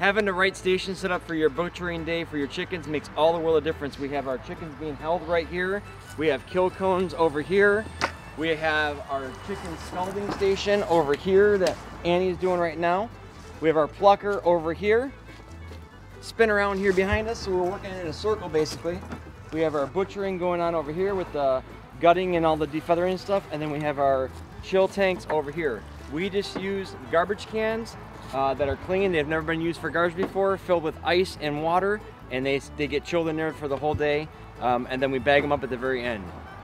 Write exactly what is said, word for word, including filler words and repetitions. Having the right station set up for your butchering day for your chickens makes all the world of difference. We have our chickens being held right here. We have kill cones over here. We have our chicken scalding station over here that Annie is doing right now. We have our plucker over here. Spin around here behind us, so we're working in a circle basically. We have our butchering going on over here with the gutting and all the defeathering stuff, and then we have our chill tanks over here. We just use garbage cans Uh, that are clean. They've never been used for garbage before, filled with ice and water, and they, they get chilled in there for the whole day, um, and then we bag them up at the very end.